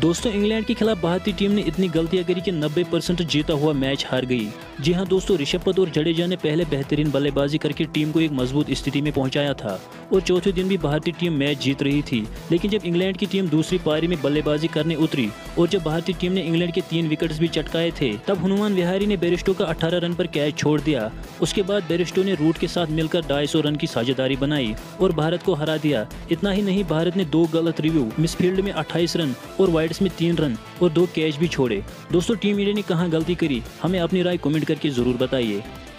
दोस्तों इंग्लैंड के खिलाफ भारतीय टीम ने इतनी गलतियां करी कि 90% जीता हुआ मैच हार गई। जी हां दोस्तों, ऋषभ पंत और जडेजा ने पहले बेहतरीन बल्लेबाजी करके टीम को एक मजबूत स्थिति में पहुंचाया था और चौथे दिन भी भारतीय टीम मैच जीत रही थी। लेकिन जब इंग्लैंड की टीम दूसरी पारी में बल्लेबाजी करने उतरी और जब भारतीय टीम ने इंग्लैंड के 3 विकेट्स भी चटकाए थे, तब हनुमान बिहारी ने बैरिस्टो का 18 रन पर कैच छोड़ दिया। उसके बाद बैरिस्टो ने रूट के साथ मिलकर 250 रन की साझेदारी बनाई और भारत को हरा दिया। इतना ही नहीं, भारत ने 2 गलत रिव्यू, मिसफील्ड में 28 रन और वाइड्स में 3 रन और 2 कैच भी छोड़े। दोस्तों टीम इंडिया ने कहां गलती करी, हमें अपनी राय कमेंट करके जरूर बताइए।